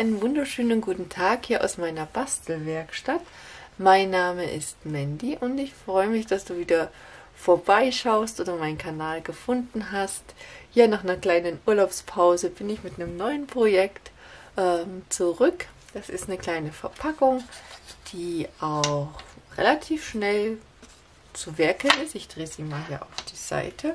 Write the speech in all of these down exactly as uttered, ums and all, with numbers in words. einen wunderschönen guten Tag hier aus meiner Bastelwerkstatt. Mein Name ist Mandy und ich freue mich, dass du wieder vorbeischaust oder meinen Kanal gefunden hast. Ja, nach einer kleinen Urlaubspause bin ich mit einem neuen Projekt ähm, zurück. Das ist eine kleine Verpackung, die auch relativ schnell zu werkeln ist. Ich drehe sie mal hier auf die Seite.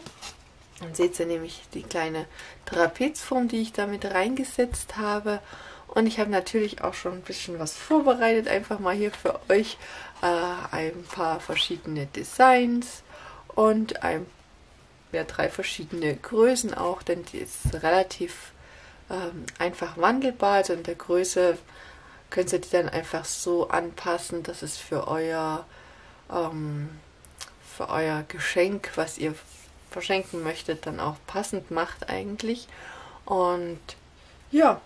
Dann seht ihr nämlich die kleine Trapezform, die ich damit reingesetzt habe. Und ich habe natürlich auch schon ein bisschen was vorbereitet, einfach mal hier für euch äh, ein paar verschiedene Designs und ein, ja, drei verschiedene Größen auch, denn die ist relativ ähm, einfach wandelbar. Also in der Größe könnt ihr die dann einfach so anpassen, dass es für euer, ähm, für euer Geschenk, was ihr verschenken möchtet, dann auch passend macht eigentlich. Und ja,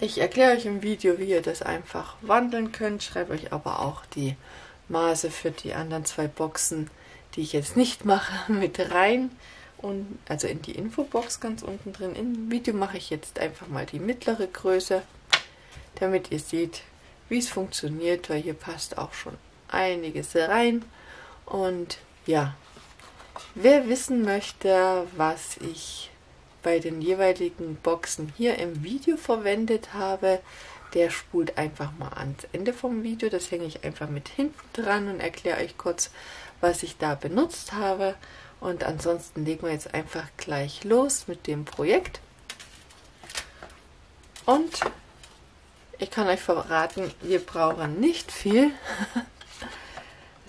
ich erkläre euch im Video, wie ihr das einfach wandeln könnt, schreibe euch aber auch die Maße für die anderen zwei Boxen, die ich jetzt nicht mache, mit rein, und also in die Infobox ganz unten drin. Im Video mache ich jetzt einfach mal die mittlere Größe, damit ihr seht, wie es funktioniert, weil hier passt auch schon einiges rein. Und ja, wer wissen möchte, was ich bei den jeweiligen Boxen hier im Video verwendet habe, der spult einfach mal ans Ende vom Video. Das hänge ich einfach mit hinten dran und erkläre euch kurz, was ich da benutzt habe. Und ansonsten legen wir jetzt einfach gleich los mit dem Projekt. Und ich kann euch verraten, wir brauchen nicht viel.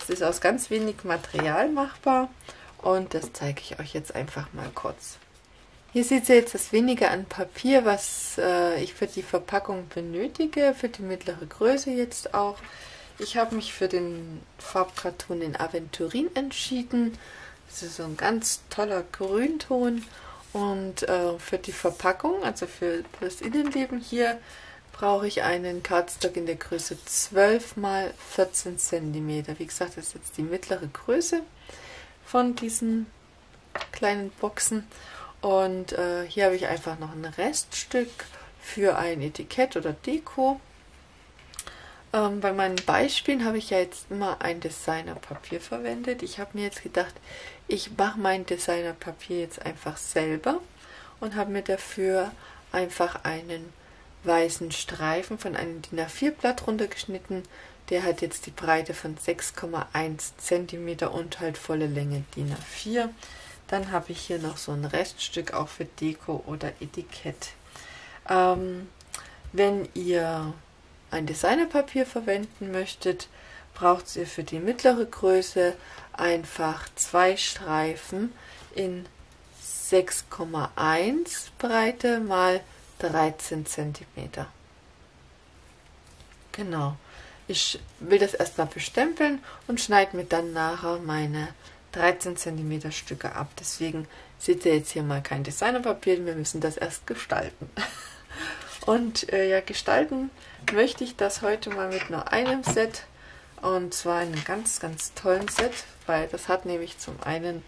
Es ist aus ganz wenig Material machbar. Und das zeige ich euch jetzt einfach mal kurz. Hier seht ihr jetzt das wenige an Papier, was äh, ich für die Verpackung benötige, für die mittlere Größe jetzt auch. Ich habe mich für den Farbkarton in Aventurin entschieden. Das ist so ein ganz toller Grünton. Und äh, für die Verpackung, also für das Innenleben hier, brauche ich einen Cardstock in der Größe zwölf mal vierzehn Zentimeter. Wie gesagt, das ist jetzt die mittlere Größe von diesen kleinen Boxen. Und äh, hier habe ich einfach noch ein Reststück für ein Etikett oder Deko. Ähm, bei meinen Beispielen habe ich ja jetzt immer ein Designerpapier verwendet. Ich habe mir jetzt gedacht, ich mache mein Designerpapier jetzt einfach selber und habe mir dafür einfach einen weißen Streifen von einem D I N A vier Blatt runtergeschnitten. Der hat jetzt die Breite von sechs Komma eins Zentimeter und halt volle Länge D I N A vier. Dann habe ich hier noch so ein Reststück auch für Deko oder Etikett. Ähm, wenn ihr ein Designerpapier verwenden möchtet, braucht ihr für die mittlere Größe einfach zwei Streifen in sechs Komma eins Breite mal dreizehn Zentimeter. Genau. Ich will das erstmal bestempeln und schneide mir dann nachher meine dreizehn Zentimeter Stücke ab. Deswegen seht ihr jetzt hier mal kein Designerpapier, wir müssen das erst gestalten. Und äh, ja, gestalten möchte ich das heute mal mit nur einem Set, und zwar einem ganz, ganz tollen Set, weil das hat nämlich zum einen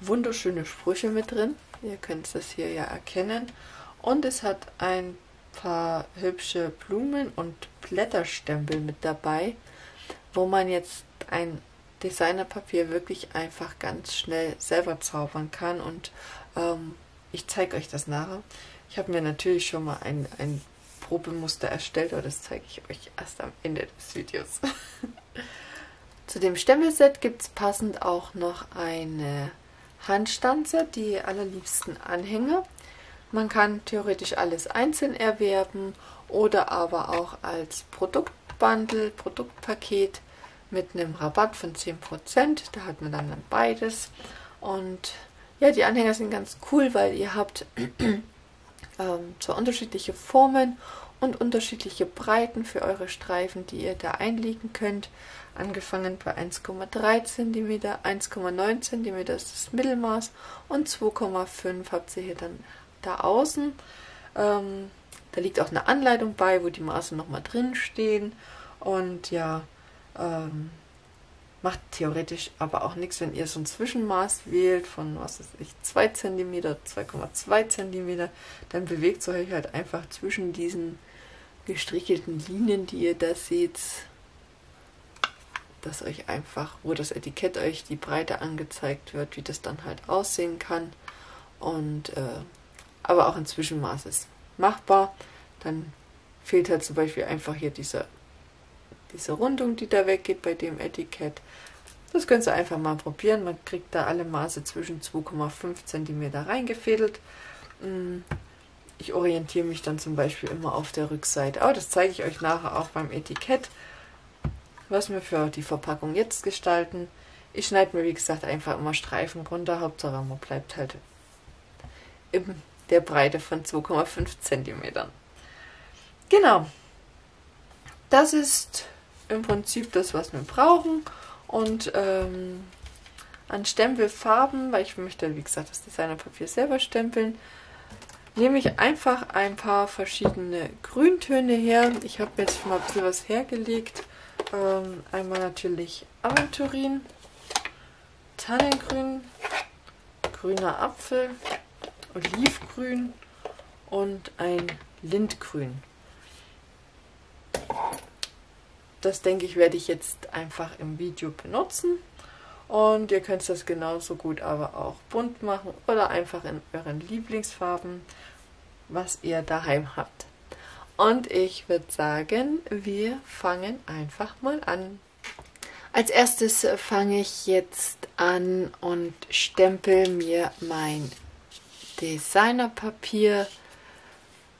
wunderschöne Sprüche mit drin. Ihr könnt das hier ja erkennen. Und es hat ein paar hübsche Blumen und Blätterstempel mit dabei, wo man jetzt ein Designerpapier wirklich einfach ganz schnell selber zaubern kann, und ähm, ich zeige euch das nachher. Ich habe mir natürlich schon mal ein, ein Probemuster erstellt, aber das zeige ich euch erst am Ende des Videos. Zu dem Stempelset gibt es passend auch noch eine Handstanze, die allerliebsten Anhänger. Man kann theoretisch alles einzeln erwerben oder aber auch als Produktbundle, Produktpaket mit einem Rabatt von zehn Prozent. Da hat man dann beides. Und ja, die Anhänger sind ganz cool, weil ihr habt ähm, so unterschiedliche Formen und unterschiedliche Breiten für eure Streifen, die ihr da einlegen könnt. Angefangen bei eins Komma drei Zentimeter, eins Komma neun Zentimeter ist das Mittelmaß und zwei Komma fünf habt ihr hier dann da außen. Ähm, da liegt auch eine Anleitung bei, wo die Maße nochmal drin stehen. Und ja, Ähm, macht theoretisch aber auch nichts, wenn ihr so ein Zwischenmaß wählt von, was weiß ich, zwei Zentimeter, zwei Komma zwei Zentimeter, dann bewegt ihr euch halt einfach zwischen diesen gestrichelten Linien, die ihr da seht, dass euch einfach, wo das Etikett euch die Breite angezeigt wird, wie das dann halt aussehen kann. Und äh, aber auch in Zwischenmaß ist machbar. Dann fehlt halt zum Beispiel einfach hier diese, diese Rundung, die da weggeht bei dem Etikett. Das könnt ihr einfach mal probieren. Man kriegt da alle Maße zwischen zwei Komma fünf Zentimeter reingefädelt. Ich orientiere mich dann zum Beispiel immer auf der Rückseite. Aber das zeige ich euch nachher auch beim Etikett, was wir für die Verpackung jetzt gestalten. Ich schneide mir, wie gesagt, einfach immer Streifen runter. Hauptsache, man bleibt halt in der Breite von zwei Komma fünf Zentimetern. Genau. Das ist im Prinzip das, was wir brauchen. Und ähm, an Stempelfarben, weil ich möchte, wie gesagt, das Designerpapier selber stempeln, nehme ich einfach ein paar verschiedene Grüntöne her. Ich habe jetzt mal ein bisschen was hergelegt. Ähm, einmal natürlich Aventurin, Tannengrün, grüner Apfel, Olivgrün und ein Lindgrün. Das, denke ich, werde ich jetzt einfach im Video benutzen. Und ihr könnt das genauso gut aber auch bunt machen oder einfach in euren Lieblingsfarben, was ihr daheim habt. Und ich würde sagen, wir fangen einfach mal an. Als erstes fange ich jetzt an und stempel mir mein Designerpapier,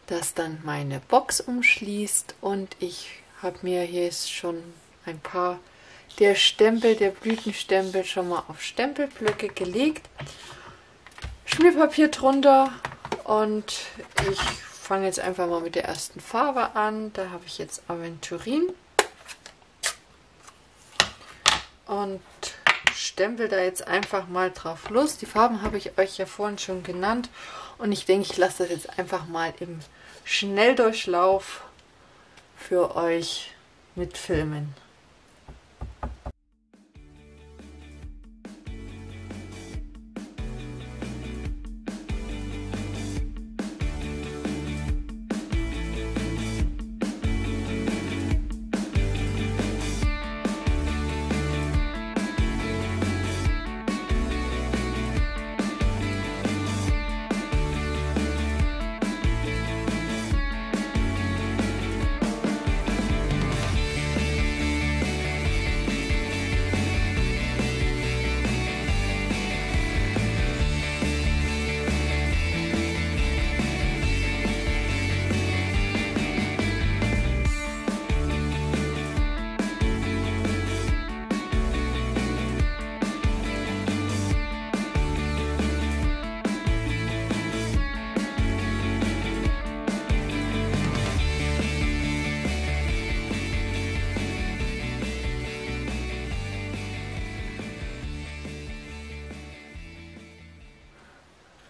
das dann meine Box umschließt, und ich habe mir hier ist schon ein paar der Stempel, der Blütenstempel schon mal auf Stempelblöcke gelegt. Schmierpapier drunter und ich fange jetzt einfach mal mit der ersten Farbe an. Da habe ich jetzt Aventurin und stempel da jetzt einfach mal drauf los. Die Farben habe ich euch ja vorhin schon genannt und ich denke, ich lasse das jetzt einfach mal im Schnelldurchlauf für euch mitfilmen.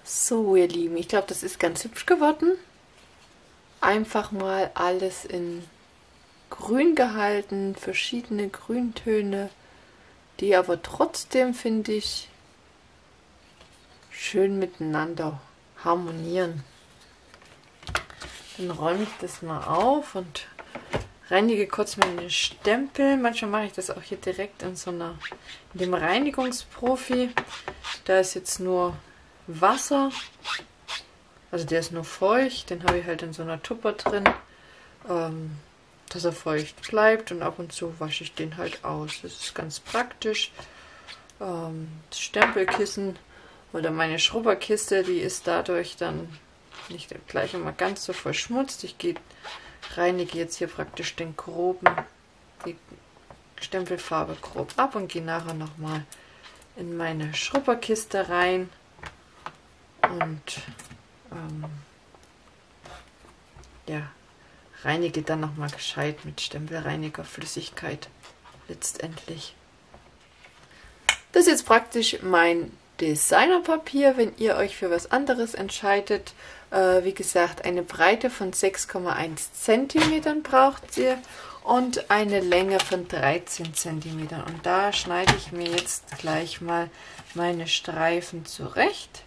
So, ihr Lieben, ich glaube, das ist ganz hübsch geworden. Einfach mal alles in grün gehalten, verschiedene Grüntöne, die aber trotzdem, finde ich, schön miteinander harmonieren. Dann räume ich das mal auf und reinige kurz meine Stempel. Manchmal mache ich das auch hier direkt in so einer, in dem Reinigungsprofi. Da ist jetzt nur Wasser, also der ist nur feucht, den habe ich halt in so einer Tupper drin, ähm, dass er feucht bleibt, und ab und zu wasche ich den halt aus. Das ist ganz praktisch. Ähm, das Stempelkissen oder meine Schrubberkiste, die ist dadurch dann nicht gleich immer ganz so verschmutzt. Ich gehe, reinige jetzt hier praktisch den groben, die Stempelfarbe grob ab und gehe nachher nochmal in meine Schrubberkiste rein. Und ähm, ja, reinige dann nochmal gescheit mit Stempelreinigerflüssigkeit letztendlich. Das ist jetzt praktisch mein Designerpapier, wenn ihr euch für was anderes entscheidet. Äh, wie gesagt, eine Breite von sechs Komma eins Zentimeter braucht ihr und eine Länge von dreizehn Zentimeter. Und da schneide ich mir jetzt gleich mal meine Streifen zurecht.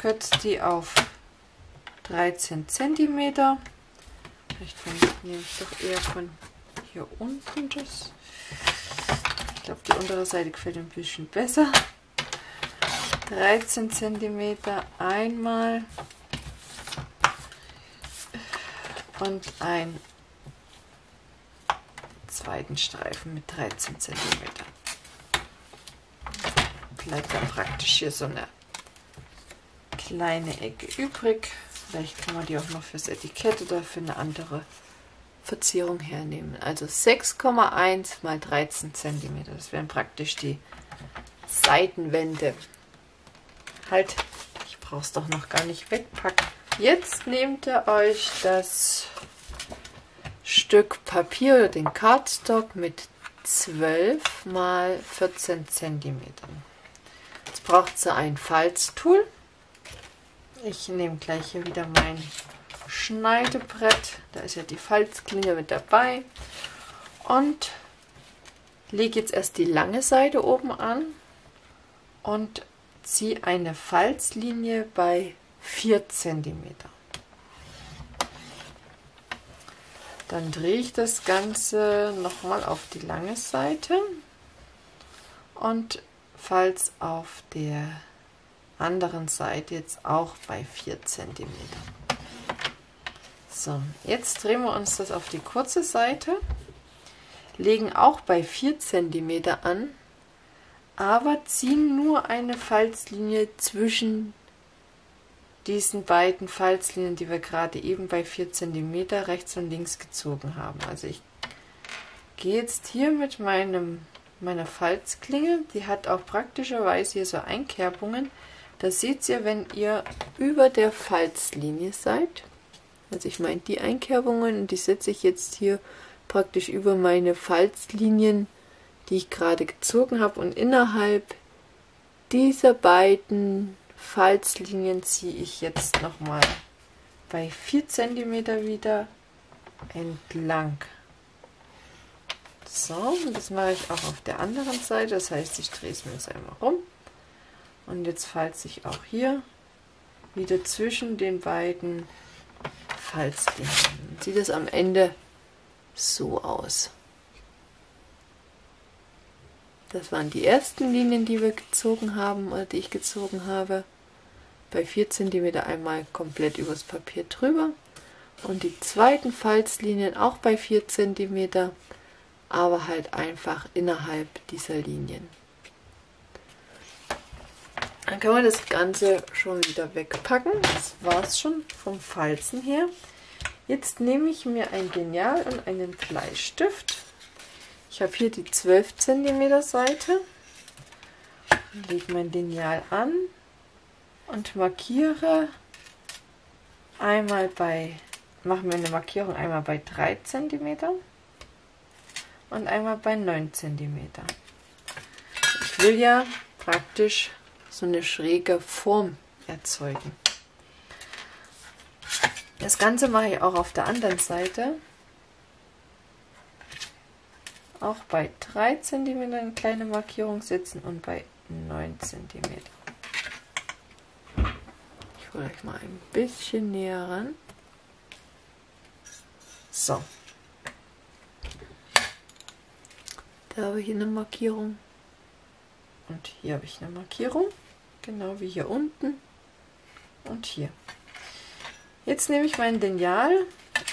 Kürzt die auf dreizehn Zentimeter, Vielleicht nehme ich doch eher von hier unten das. Ich glaube, die untere Seite gefällt mir ein bisschen besser. dreizehn Zentimeter einmal und einen zweiten Streifen mit dreizehn Zentimeter. Bleibt dann praktisch hier so eine kleine Ecke übrig. Vielleicht kann man die auch noch fürs Etikett oder für eine andere Verzierung hernehmen. Also sechs Komma eins mal dreizehn Zentimeter. Das wären praktisch die Seitenwände. Halt, ich brauche es doch noch gar nicht wegpacken. Jetzt nehmt ihr euch das Stück Papier oder den Cardstock mit zwölf mal vierzehn Zentimeter. Jetzt braucht ihr ein Falztool. Ich nehme gleich hier wieder mein Schneidebrett. Da ist ja die Falzklinge mit dabei. Und lege jetzt erst die lange Seite oben an und ziehe eine Falzlinie bei vier Zentimeter. Dann drehe ich das Ganze nochmal auf die lange Seite und Falz auf der anderen Seite jetzt auch bei vier Zentimeter. So, jetzt drehen wir uns das auf die kurze Seite, legen auch bei vier Zentimeter an, aber ziehen nur eine Falzlinie zwischen diesen beiden Falzlinien, die wir gerade eben bei vier Zentimeter rechts und links gezogen haben. Also ich gehe jetzt hier mit meinem, meiner Falzklinge, die hat auch praktischerweise hier so Einkerbungen. Das seht ihr, wenn ihr über der Falzlinie seid. Also ich meine die Einkerbungen, und die setze ich jetzt hier praktisch über meine Falzlinien, die ich gerade gezogen habe, und innerhalb dieser beiden Falzlinien ziehe ich jetzt nochmal bei vier Zentimeter wieder entlang. So, das mache ich auch auf der anderen Seite, das heißt, ich drehe es mir jetzt einmal rum und jetzt falze ich auch hier wieder zwischen den beiden Falzlinien. Sieht das am Ende so aus. Das waren die ersten Linien, die wir gezogen haben, oder die ich gezogen habe. Bei vier Zentimeter einmal komplett übers Papier drüber. Und die zweiten Falzlinien auch bei vier Zentimeter, aber halt einfach innerhalb dieser Linien. Dann können wir das Ganze schon wieder wegpacken. Das war es schon vom Falzen her. Jetzt nehme ich mir ein Lineal und einen Bleistift. Ich habe hier die zwölf Zentimeter Seite, lege mein Lineal an und markiere einmal bei, mache mir eine Markierung einmal bei drei Zentimeter und einmal bei neun Zentimeter. Ich will ja praktisch so eine schräge Form erzeugen. Das Ganze mache ich auch auf der anderen Seite. Auch bei drei Zentimeter eine kleine Markierung setzen und bei neun Zentimeter. Ich hole euch mal ein bisschen näher ran. So. Da habe ich hier eine Markierung. Und hier habe ich eine Markierung. Genau wie hier unten. Und hier. Jetzt nehme ich mein Lineal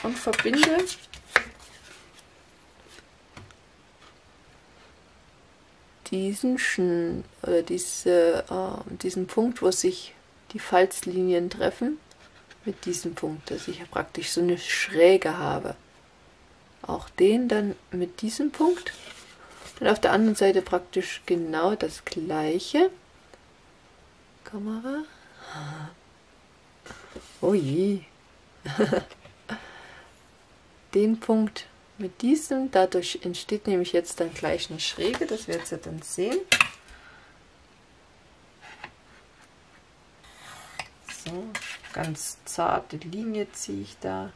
und verbinde diesen Schn oder diese, äh, diesen Punkt, wo sich die Falzlinien treffen, mit diesem Punkt, dass ich ja praktisch so eine Schräge habe. Auch den dann mit diesem Punkt. Und auf der anderen Seite praktisch genau das gleiche. Kamera. Oh je. Den Punkt mit diesem, dadurch entsteht nämlich jetzt dann gleich eine Schräge, das werdet ihr dann sehen. So, ganz zarte Linie ziehe ich da.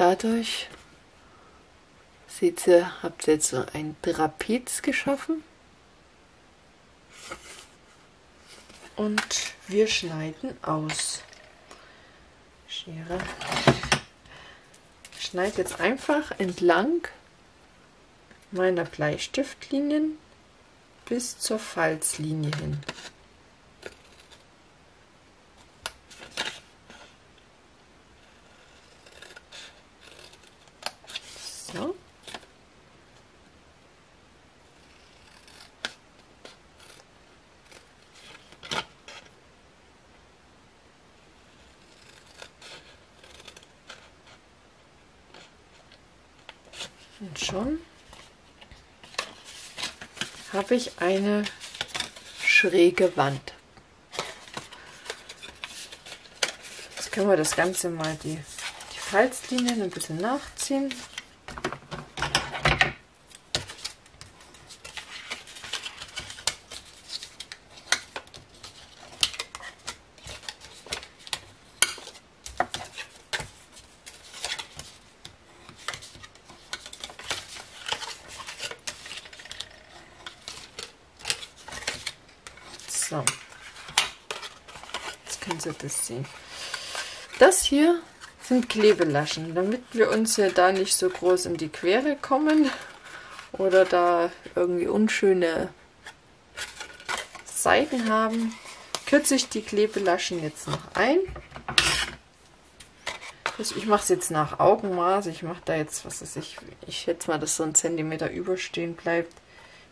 Dadurch seht ihr, habt ihr jetzt so ein Trapez geschaffen. Und wir schneiden aus. Schere. Ich schneide jetzt einfach entlang meiner Bleistiftlinien bis zur Falzlinie hin. So. Und schon habe ich eine schräge Wand. Jetzt können wir das Ganze mal die, die Falzlinien ein bisschen nachziehen. So, jetzt könnt ihr das sehen. Das hier sind Klebelaschen, damit wir uns ja da nicht so groß in die Quere kommen oder da irgendwie unschöne Seiten haben, kürze ich die Klebelaschen jetzt noch ein. Ich mache es jetzt nach Augenmaß, ich mache da jetzt, was weiß ich, ich schätze mal, dass so ein Zentimeter überstehen bleibt.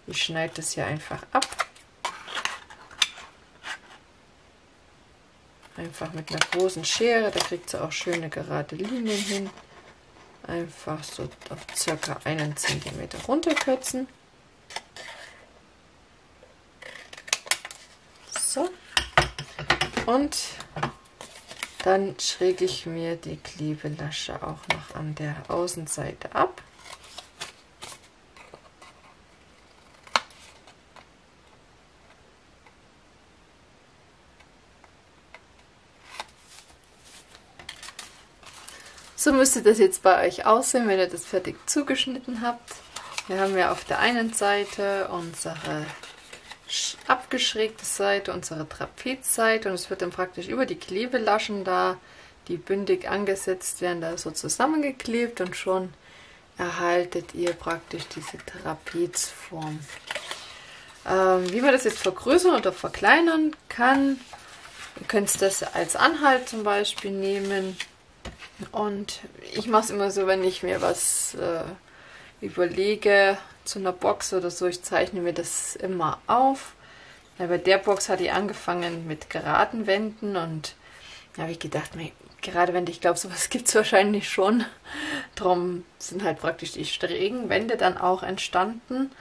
Ich schneide das hier einfach ab. Einfach mit einer großen Schere, da kriegt sie auch schöne gerade Linien hin. Einfach so auf circa einen Zentimeter runterkürzen. So. Und dann schräge ich mir die Klebelasche auch noch an der Außenseite ab. So müsste das jetzt bei euch aussehen, wenn ihr das fertig zugeschnitten habt. Wir haben ja auf der einen Seite unsere abgeschrägte Seite, unsere Trapezseite, und es wird dann praktisch über die Klebelaschen da, die bündig angesetzt werden, da so zusammengeklebt, und schon erhaltet ihr praktisch diese Trapezform. Ähm, wie man das jetzt vergrößern oder verkleinern kann, ihr könnt das als Anhalt zum Beispiel nehmen. Und ich mache es immer so, wenn ich mir was äh, überlege zu einer Box oder so, ich zeichne mir das immer auf. Ja, bei der Box hatte ich angefangen mit geraden Wänden, und da habe ich gedacht, mir, gerade Wände, ich glaube, sowas gibt es wahrscheinlich schon. Darum sind halt praktisch die schrägen Wände dann auch entstanden.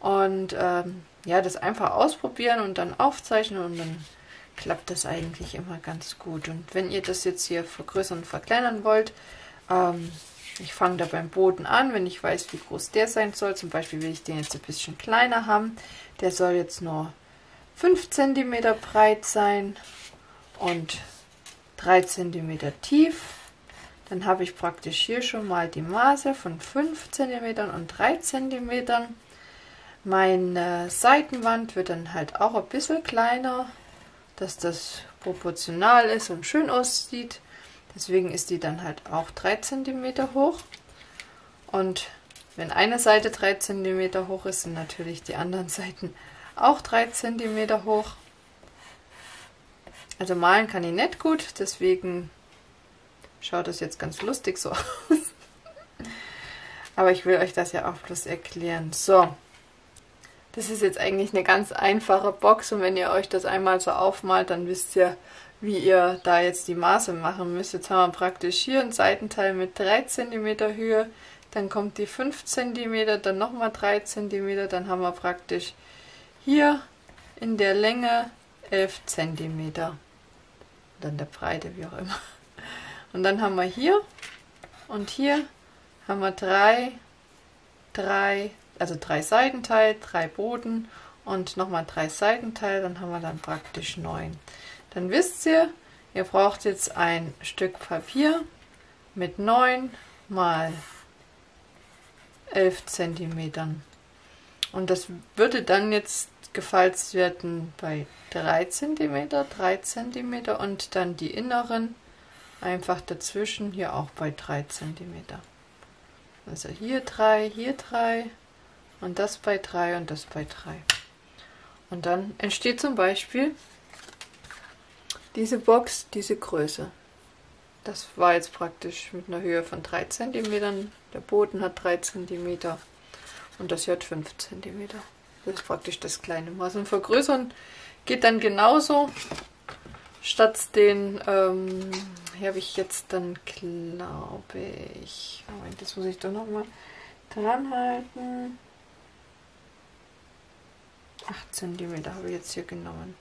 Und ähm, ja, das einfach ausprobieren und dann aufzeichnen, und dann klappt das eigentlich immer ganz gut. Und wenn ihr das jetzt hier vergrößern und verkleinern wollt, ähm, ich fange da beim Boden an, wenn ich weiß, wie groß der sein soll. Zum Beispiel will ich den jetzt ein bisschen kleiner haben. Der soll jetzt nur fünf Zentimeter breit sein und drei Zentimeter tief. Dann habe ich praktisch hier schon mal die Maße von fünf Zentimeter und drei Zentimeter. Meine Seitenwand wird dann halt auch ein bisschen kleiner, dass das proportional ist und schön aussieht. Deswegen ist die dann halt auch drei Zentimeter hoch. Und wenn eine Seite drei Zentimeter hoch ist, sind natürlich die anderen Seiten auch drei Zentimeter hoch. Also malen kann ich nicht gut, deswegen schaut das jetzt ganz lustig so aus. Aber ich will euch das ja auch bloß erklären. So. Das ist jetzt eigentlich eine ganz einfache Box, und wenn ihr euch das einmal so aufmalt, dann wisst ihr, wie ihr da jetzt die Maße machen müsst. Jetzt haben wir praktisch hier einen Seitenteil mit drei Zentimeter Höhe, dann kommt die fünf Zentimeter, dann nochmal drei Zentimeter, dann haben wir praktisch hier in der Länge elf Zentimeter. Dann der Breite, wie auch immer. Und dann haben wir hier und hier haben wir drei, drei, also drei Seitenteil, drei Boden und nochmal drei Seitenteil, dann haben wir dann praktisch neun. Dann wisst ihr, ihr braucht jetzt ein Stück Papier mit neun mal elf Zentimetern. Und das würde dann jetzt gefalzt werden bei drei Zentimeter, drei Zentimeter und dann die inneren einfach dazwischen hier auch bei drei Zentimeter. Also hier drei, hier drei und das bei drei und das bei drei. Und dann entsteht zum Beispiel diese Box, diese Größe. Das war jetzt praktisch mit einer Höhe von drei Zentimeter. Der Boden hat drei Zentimeter und das hier hat fünf Zentimeter. Das ist praktisch das kleine Maß. Und vergrößern geht dann genauso. Statt den, ähm, hier habe ich jetzt dann, glaube ich, Moment, jetzt muss ich doch nochmal dran halten. acht Zentimeter habe ich jetzt hier genommen.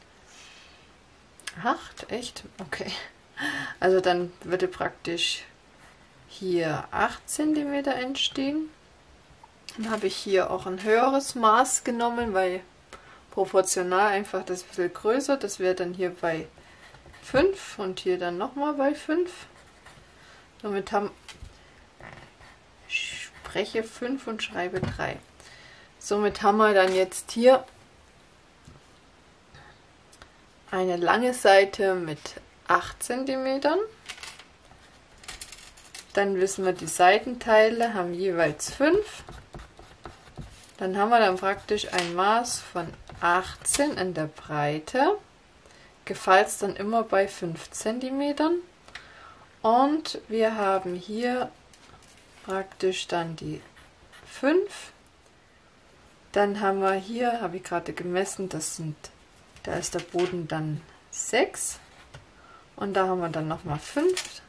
acht? Echt? Okay. Also dann würde praktisch hier acht Zentimeter entstehen. Dann habe ich hier auch ein höheres Maß genommen, weil proportional einfach das ein bisschen größer. Das wäre dann hier bei fünf und hier dann nochmal bei fünf. Somit haben, ich spreche fünf und schreibe drei. Somit haben wir dann jetzt hier eine lange Seite mit acht Zentimeter. Dann wissen wir, die Seitenteile haben jeweils fünf. Dann haben wir dann praktisch ein Maß von achtzehn in der Breite. Gefalzt dann immer bei fünf Zentimeter. Und wir haben hier praktisch dann die fünf. Dann haben wir hier, habe ich gerade gemessen, das sind, da ist der Boden dann sechs. Und da haben wir dann nochmal fünf.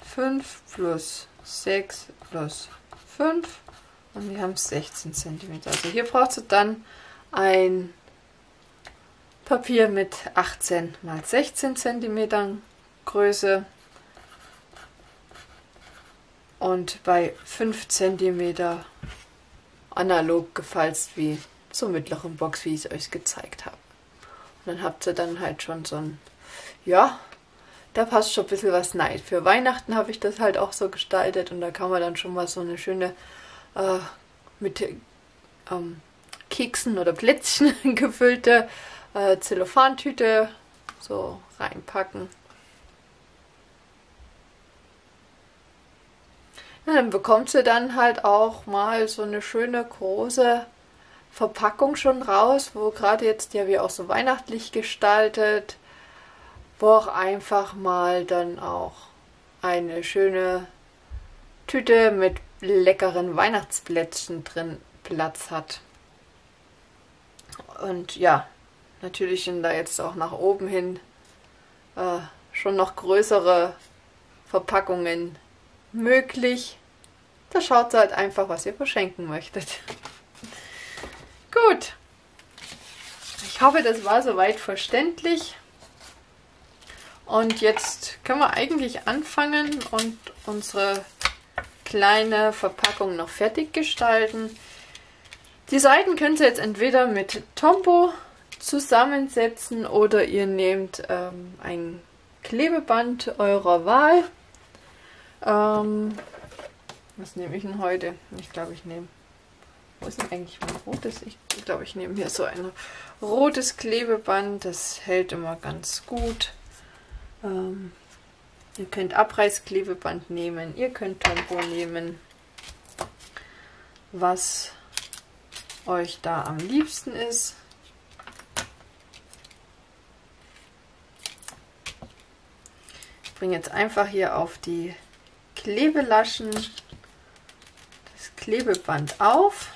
fünf plus sechs plus fünf. Und wir haben sechzehn Zentimeter. Also hier brauchst du dann ein Papier mit achtzehn mal sechzehn Zentimeter Größe und bei fünf Zentimeter analog gefalzt wie zur mittleren Box, wie ich es euch gezeigt habe. Und dann habt ihr dann halt schon so ein, ja, da passt schon ein bisschen was rein. Für Weihnachten habe ich das halt auch so gestaltet und da kann man dann schon mal so eine schöne äh, mit ähm, Keksen oder Plätzchen gefüllte äh, Zellophantüte so reinpacken. Ja, dann bekommt ihr dann halt auch mal so eine schöne große Verpackung schon raus, wo gerade jetzt, die habe ich auch so weihnachtlich gestaltet, wo auch einfach mal dann auch eine schöne Tüte mit leckeren Weihnachtsplätzchen drin Platz hat. Und ja, natürlich sind da jetzt auch nach oben hin äh, schon noch größere Verpackungen möglich. Da schaut ihr halt einfach, was ihr verschenken möchtet. Gut, ich hoffe, das war soweit verständlich. Und jetzt können wir eigentlich anfangen und unsere kleine Verpackung noch fertig gestalten. Die Seiten könnt ihr jetzt entweder mit Tombow zusammensetzen oder ihr nehmt ähm, ein Klebeband eurer Wahl. Ähm, was nehme ich denn heute? Ich glaube, ich nehme... Wo ist denn eigentlich mein rotes? Ich glaube, ich nehme hier so ein rotes Klebeband. Das hält immer ganz gut. Ähm, ihr könnt Abreißklebeband nehmen. Ihr könnt Tombow nehmen. Was euch da am liebsten ist. Ich bringe jetzt einfach hier auf die Klebelaschen das Klebeband auf.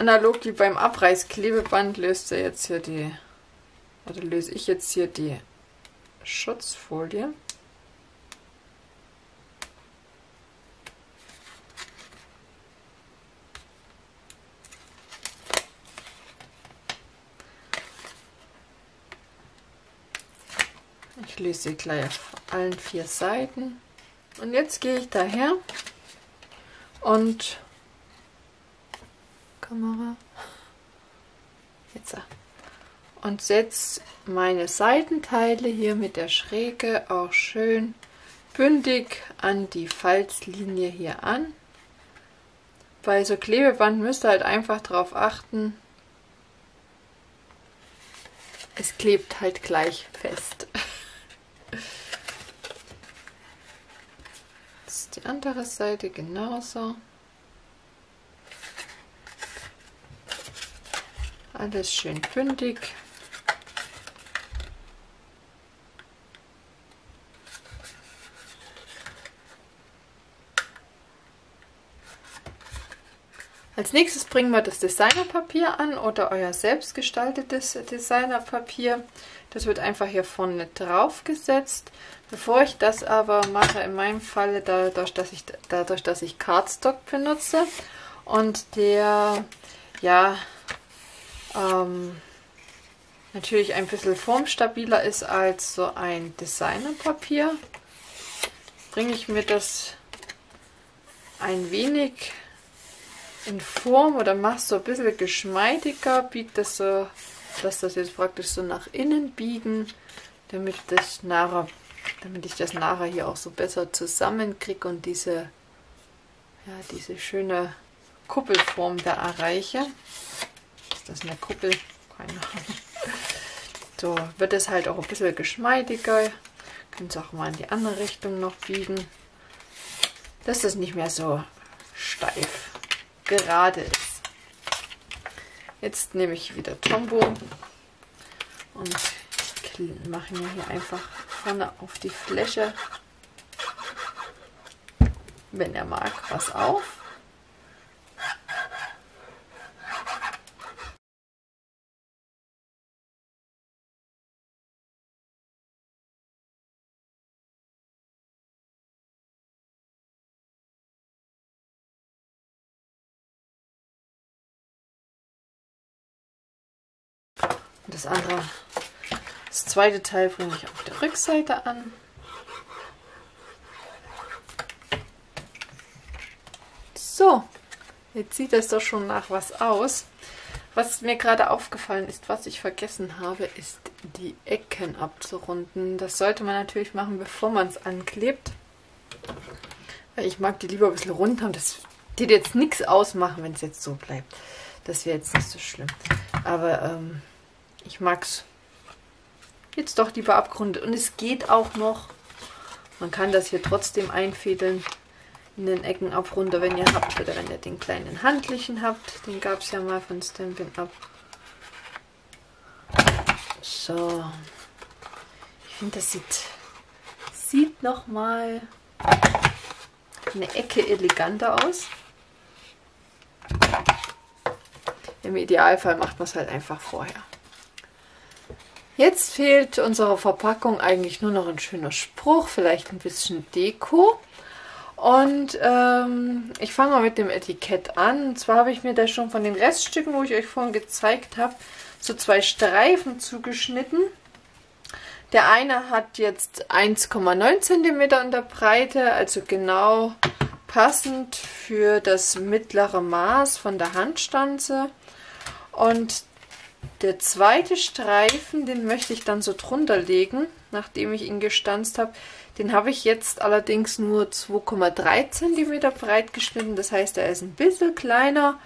Analog wie beim Abreißklebeband löst ihr jetzt hier die, oder löse ich jetzt hier die Schutzfolie. Ich löse sie gleich auf allen vier Seiten. Und jetzt gehe ich daher und Kamera jetzt und setze meine Seitenteile hier mit der Schräge auch schön bündig an die Falzlinie hier an. Bei so Klebeband müsst ihr halt einfach darauf achten, es klebt halt gleich fest. Jetzt die andere Seite genauso. Alles schön bündig. Als nächstes bringen wir das Designerpapier an oder euer selbstgestaltetes Designerpapier. Das wird einfach hier vorne drauf gesetzt. Bevor ich das aber mache, in meinem Fall dadurch, dass ich, dadurch, dass ich Cardstock benutze und der ja ähm, natürlich ein bisschen formstabiler ist als so ein Designerpapier, bringe ich mir das ein wenig in Form oder mach so ein bisschen geschmeidiger, biegt das so, dass das jetzt praktisch so nach innen biegen, damit das nachher, damit ich das nachher hier auch so besser zusammenkriege und diese, ja, diese schöne Kuppelform da erreiche. Ist das eine Kuppel? Keine Ahnung. So wird es halt auch ein bisschen geschmeidiger. Könnt ihr auch mal in die andere Richtung noch biegen. Das ist nicht mehr so steif. Gerade ist. Jetzt nehme ich wieder Tombow und mache mir hier einfach vorne auf die Fläche, wenn er mag, was auf. Das andere, das zweite Teil bringe ich auf der Rückseite an. So, jetzt sieht das doch schon nach was aus. Was mir gerade aufgefallen ist, was ich vergessen habe, ist die Ecken abzurunden. Das sollte man natürlich machen, bevor man es anklebt. Ich mag die lieber ein bisschen rund haben. Das wird jetzt nichts ausmachen, wenn es jetzt so bleibt. Das wäre jetzt nicht so schlimm. Aber ähm, ich mag es jetzt doch lieber abgerundet. Und es geht auch noch. Man kann das hier trotzdem einfädeln in den Ecken abrunden, wenn ihr habt. Oder wenn ihr den kleinen handlichen habt. Den gab es ja mal von Stampin' Up. So. Ich finde, das sieht, sieht nochmal eine Ecke eleganter aus. Im Idealfall macht man es halt einfach vorher. Jetzt fehlt unserer Verpackung eigentlich nur noch ein schöner Spruch, vielleicht ein bisschen Deko. Und ähm, ich fange mal mit dem Etikett an. Und zwar habe ich mir da schon von den Reststücken, wo ich euch vorhin gezeigt habe, so zwei Streifen zugeschnitten. Der eine hat jetzt eins Komma neun Zentimeter in der Breite, also genau passend für das mittlere Maß von der Handstanze. Und der zweite Streifen, den möchte ich dann so drunter legen, nachdem ich ihn gestanzt habe. Den habe ich jetzt allerdings nur zwei Komma drei Zentimeter breit geschnitten. Das heißt, er ist ein bisschen kleiner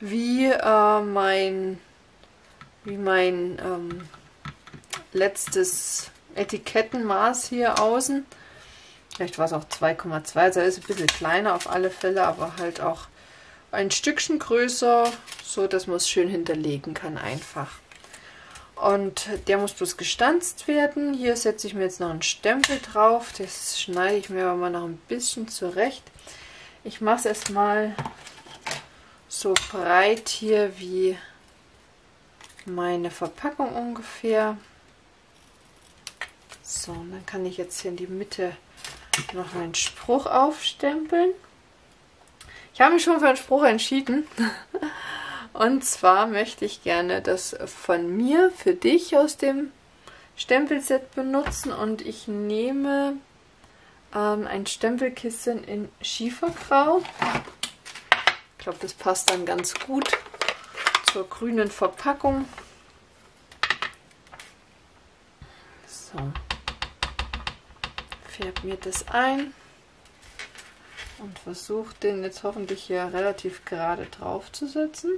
wie äh, mein, wie mein ähm, letztes Etikettenmaß hier außen. Vielleicht war es auch zwei Komma zwei, also er ist ein bisschen kleiner auf alle Fälle, aber halt auch ein Stückchen größer, so dass man es schön hinterlegen kann einfach. Und der muss bloß gestanzt werden. Hier setze ich mir jetzt noch einen Stempel drauf. Das schneide ich mir aber mal noch ein bisschen zurecht. Ich mache es erstmal so breit hier wie meine Verpackung ungefähr. So, und dann kann ich jetzt hier in die Mitte noch meinen Spruch aufstempeln. Ich habe mich schon für einen Spruch entschieden. Und zwar möchte ich gerne das von mir für dich aus dem Stempelset benutzen. Und ich nehme Ähm, ein Stempelkissen in Schiefergrau. Ich glaube, das passt dann ganz gut zur grünen Verpackung. So. Färbe mir das ein und versuche den jetzt hoffentlich hier relativ gerade drauf zu setzen.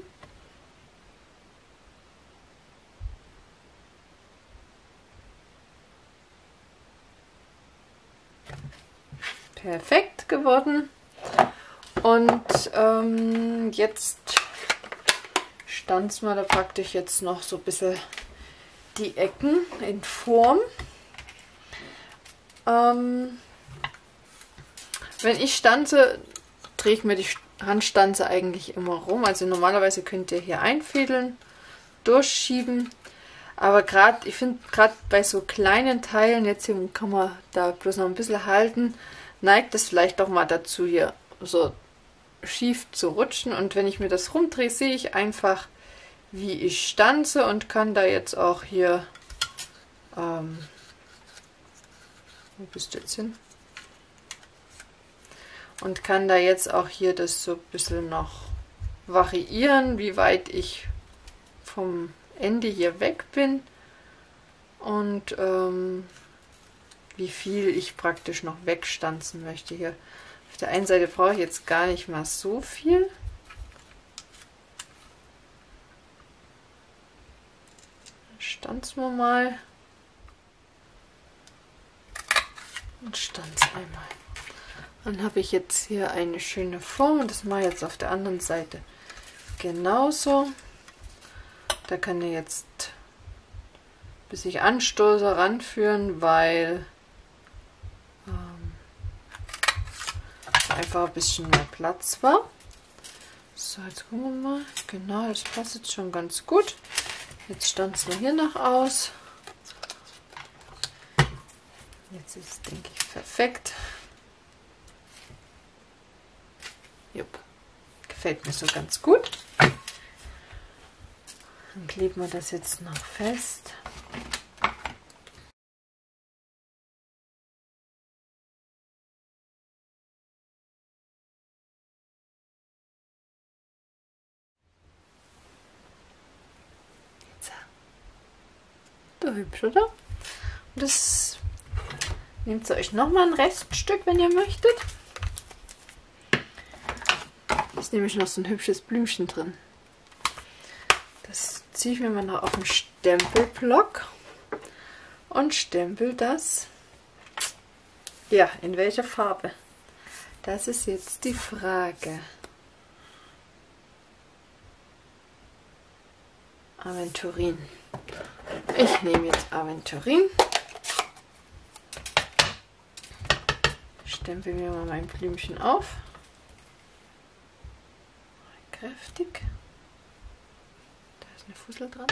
Perfekt geworden. Und ähm, jetzt stanzt man da praktisch jetzt noch so ein bisschen die Ecken in Form. Ähm, wenn ich stanze, drehe ich mir die Handstanze eigentlich immer rum. Also normalerweise könnt ihr hier einfädeln, durchschieben. Aber gerade, ich finde, gerade bei so kleinen Teilen, jetzt hier kann man da bloß noch ein bisschen halten, neigt es vielleicht auch mal dazu, hier so schief zu rutschen. Und wenn ich mir das rumdrehe, sehe ich einfach, wie ich stanze und kann da jetzt auch hier... Ähm, wo bist du jetzt hin? Und kann da jetzt auch hier das so ein bisschen noch variieren, wie weit ich vom Ende hier weg bin und ähm, wie viel ich praktisch noch wegstanzen möchte. Hier auf der einen Seite brauche ich jetzt gar nicht mal so viel. Stanzen wir mal und stanz einmal. Dann habe ich jetzt hier eine schöne Form und das mache ich jetzt auf der anderen Seite genauso. Da kann ich jetzt ein bisschen Anstoße ranführen, weil ähm, einfach ein bisschen mehr Platz war. So, jetzt gucken wir mal. Genau, das passt jetzt schon ganz gut. Jetzt stanzen wir hier noch aus. Jetzt ist es, denke ich, perfekt. Jupp. Gefällt mir so ganz gut. Dann kleben wir das jetzt noch fest. Jetzt. So hübsch, oder? Und das nehmt ihr euch nochmal ein Reststück, wenn ihr möchtet. Da ist nämlich noch so ein hübsches Blümchen drin. Das ziehe ich mir mal noch auf den Stempelblock und stempel das, ja, in welcher Farbe? Das ist jetzt die Frage. Aventurin. Ich nehme jetzt Aventurin. Stempel mir mal mein Blümchen auf. Kräftig. Eine Fussel dran.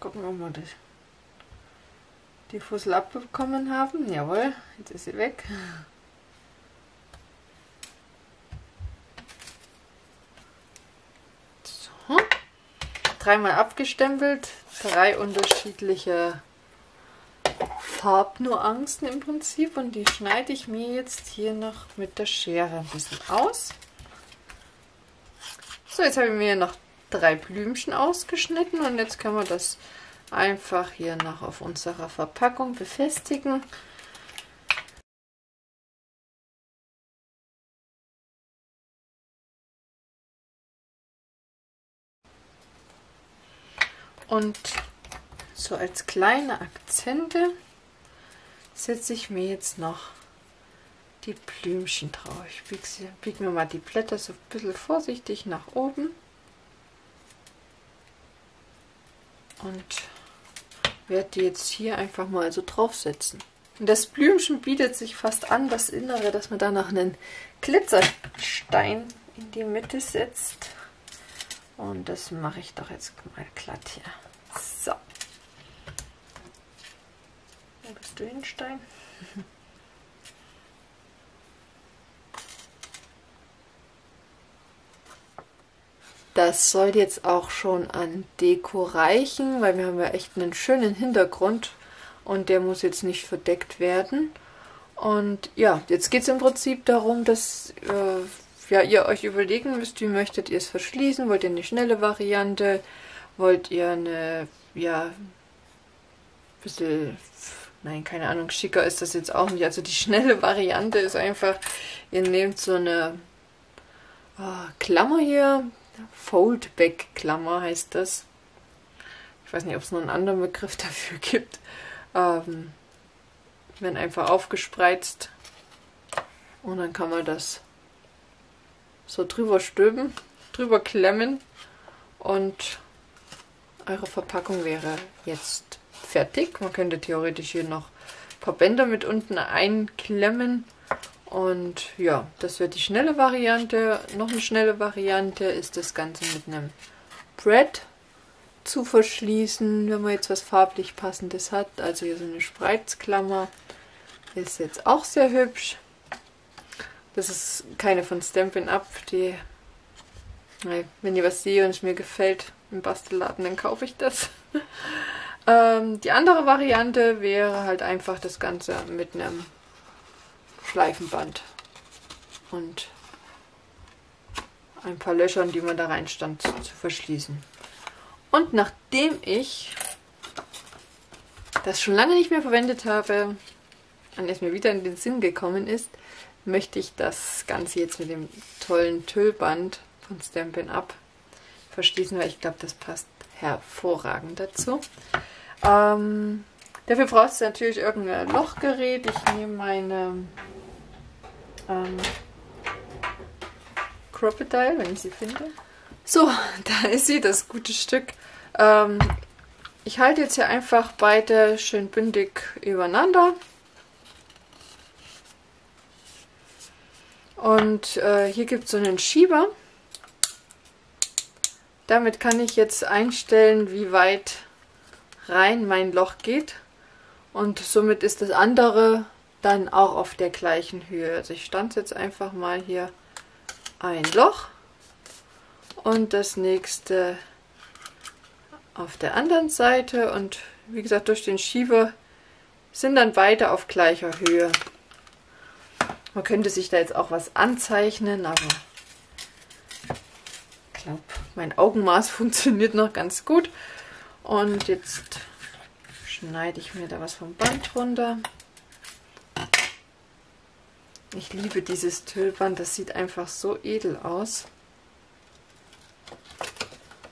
Gucken, ob wir das, die Fussel abbekommen haben. Jawohl, jetzt ist sie weg. So. Dreimal abgestempelt. Drei unterschiedliche Farbnuancen im Prinzip. Und die schneide ich mir jetzt hier noch mit der Schere ein bisschen aus. So, jetzt habe ich mir noch drei Blümchen ausgeschnitten und jetzt können wir das einfach hier noch auf unserer Verpackung befestigen. Und so als kleine Akzente setze ich mir jetzt noch die Blümchen drauf. Ich biege, biege mir mal die Blätter so ein bisschen vorsichtig nach oben. Und werde die jetzt hier einfach mal so draufsetzen. Und das Blümchen bietet sich fast an, das Innere, dass man da noch einen Glitzerstein in die Mitte setzt. Und das mache ich doch jetzt mal glatt hier. So. Wo bist du hin, Stein? Das soll jetzt auch schon an Deko reichen, weil wir haben ja echt einen schönen Hintergrund und der muss jetzt nicht verdeckt werden. Und ja, jetzt geht es im Prinzip darum, dass äh, ja, ihr euch überlegen müsst, wie möchtet ihr es verschließen. Wollt ihr eine schnelle Variante? Wollt ihr eine, ja, bisschen, nein, keine Ahnung, schicker ist das jetzt auch nicht. Also die schnelle Variante ist einfach, ihr nehmt so eine äh, Klammer hier, Foldback-Klammer heißt das. Ich weiß nicht, ob es noch einen anderen Begriff dafür gibt. Ähm, die werden einfach aufgespreizt und dann kann man das so drüber stülpen, drüber klemmen und eure Verpackung wäre jetzt fertig. Man könnte theoretisch hier noch ein paar Bänder mit unten einklemmen. Und ja, das wird die schnelle Variante. Noch eine schnelle Variante ist das Ganze mit einem Brett zu verschließen, wenn man jetzt was farblich Passendes hat. Also hier so eine Spreizklammer ist jetzt auch sehr hübsch. Das ist keine von Stampin' Up. Die, wenn ihr was sehe und es mir gefällt im Bastelladen, dann kaufe ich das. ähm, die andere Variante wäre halt einfach das Ganze mit einem Schleifenband und ein paar Löchern, die man da reinstand, zu verschließen. Und nachdem ich das schon lange nicht mehr verwendet habe und es mir wieder in den Sinn gekommen ist, möchte ich das Ganze jetzt mit dem tollen Tüllband von Stampin' Up verschließen, weil ich glaube, das passt hervorragend dazu. Ähm, dafür brauchst du natürlich irgendein Lochgerät. Ich nehme meine ähm, Crocodile, wenn ich sie finde. So, da ist sie, das gute Stück. Ähm, ich halte jetzt hier einfach beide schön bündig übereinander. Und äh, hier gibt es so einen Schieber. Damit kann ich jetzt einstellen, wie weit rein mein Loch geht. Und somit ist das andere dann auch auf der gleichen Höhe. Also ich stanze jetzt einfach mal hier ein Loch. Und das nächste auf der anderen Seite. Und wie gesagt, durch den Schieber sind dann beide auf gleicher Höhe. Man könnte sich da jetzt auch was anzeichnen, aber ich glaube, mein Augenmaß funktioniert noch ganz gut. Und jetzt schneide ich mir da was vom Band runter. Ich liebe dieses Tüllband, das sieht einfach so edel aus.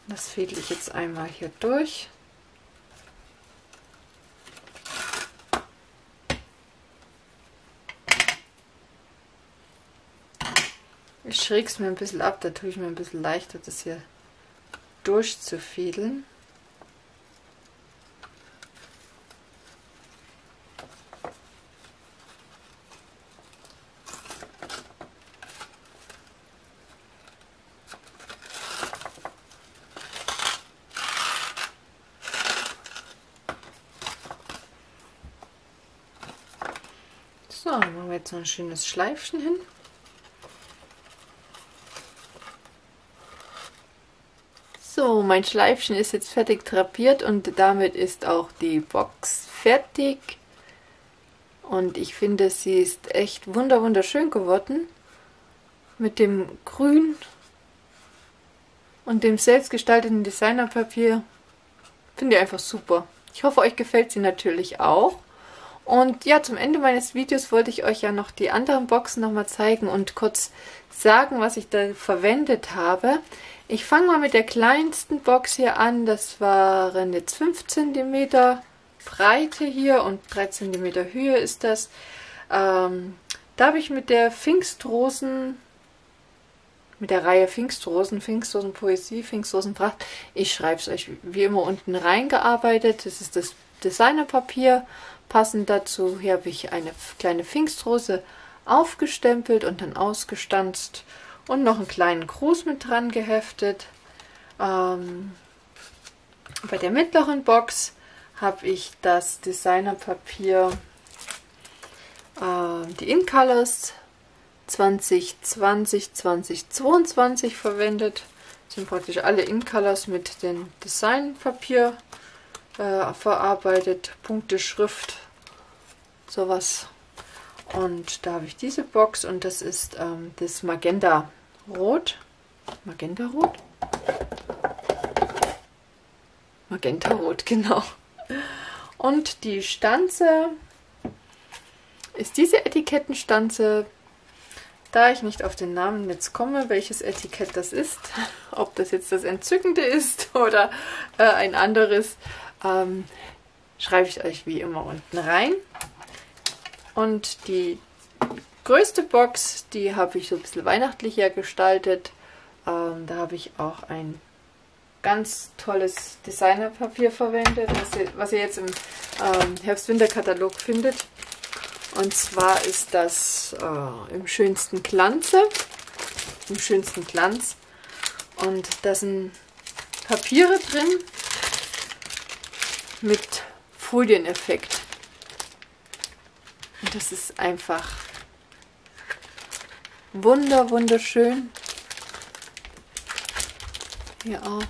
Das fädel ich jetzt einmal hier durch. Ich schräge es mir ein bisschen ab, da tue ich mir ein bisschen leichter, das hier durchzufädeln. So, machen wir jetzt noch ein schönes Schleifchen hin. So, mein Schleifchen ist jetzt fertig drapiert und damit ist auch die Box fertig. Und ich finde, sie ist echt wunderschön geworden. Mit dem Grün und dem selbstgestalteten Designerpapier. Finde ich einfach super. Ich hoffe, euch gefällt sie natürlich auch. Und ja, zum Ende meines Videos wollte ich euch ja noch die anderen Boxen nochmal zeigen und kurz sagen, was ich da verwendet habe. Ich fange mal mit der kleinsten Box hier an. Das waren jetzt fünf Zentimeter Breite hier und drei Zentimeter Höhe ist das. Ähm, da habe ich mit der Pfingstrosen, mit der Reihe Pfingstrosen, Pfingstrosenpoesie, Pfingstrosenpracht, ich schreibe es euch wie immer unten reingearbeitet. Das ist das Designerpapier. Passend dazu, hier habe ich eine kleine Pfingstrose aufgestempelt und dann ausgestanzt und noch einen kleinen Gruß mit dran geheftet. Ähm, bei der mittleren Box habe ich das Designerpapier, äh, die Incolors zwanzig zwanzig zwanzig zweiundzwanzig verwendet. Das sind praktisch alle Incolors mit dem Designpapier verarbeitet, Punkte, Schrift, sowas. Und da habe ich diese Box und das ist ähm, das Magenta Rot. Magenta Rot? Magenta Rot, genau. Und die Stanze ist diese Etikettenstanze. Da ich nicht auf den Namen jetzt komme, welches Etikett das ist, ob das jetzt das Entzückende ist oder äh, ein anderes, ähm, schreibe ich euch wie immer unten rein. Und die größte Box, die habe ich so ein bisschen weihnachtlicher gestaltet. Ähm, da habe ich auch ein ganz tolles Designerpapier verwendet, was ihr, was ihr jetzt im ähm, Herbst-Winter-Katalog findet. Und zwar ist das äh, Im schönsten Glanze. Im schönsten Glanz. Und da sind Papiere drin mit Folieneffekt. Und das ist einfach wunder, wunderschön. Hier auch.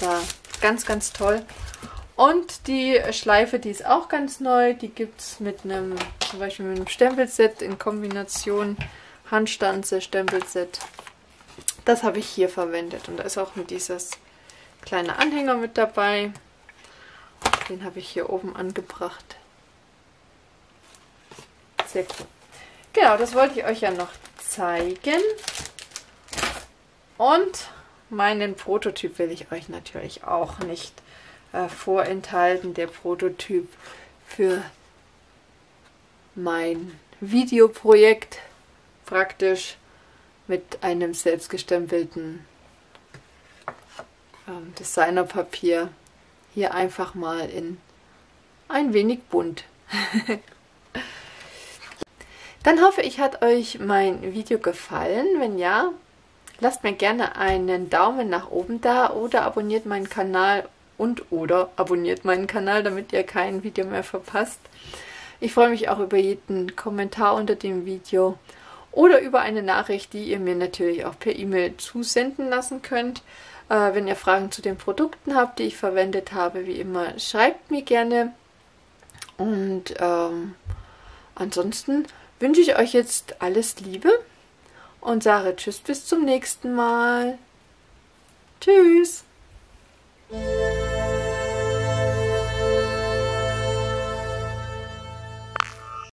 Da, ganz, ganz toll. Und die Schleife, die ist auch ganz neu, die gibt es mit einem, zum Beispiel mit einem Stempelset in Kombination Handstanze, Stempelset. Das habe ich hier verwendet und da ist auch mit dieses kleine Anhänger mit dabei. Den habe ich hier oben angebracht. Sehr cool. Genau, das wollte ich euch ja noch zeigen. Und meinen Prototyp will ich euch natürlich auch nicht vorenthalten, der Prototyp für mein Videoprojekt, praktisch mit einem selbstgestempelten ähm, Designerpapier, hier einfach mal in ein wenig bunt. Dann hoffe ich, hat euch mein Video gefallen. Wenn ja, lasst mir gerne einen Daumen nach oben da oder abonniert meinen Kanal. Und oder abonniert meinen Kanal, damit ihr kein Video mehr verpasst. Ich freue mich auch über jeden Kommentar unter dem Video oder über eine Nachricht, die ihr mir natürlich auch per E-Mail zusenden lassen könnt. Äh, wenn ihr Fragen zu den Produkten habt, die ich verwendet habe, wie immer, schreibt mir gerne. Und ähm, ansonsten wünsche ich euch jetzt alles Liebe und sage tschüss, bis zum nächsten Mal. Tschüss! Thank you.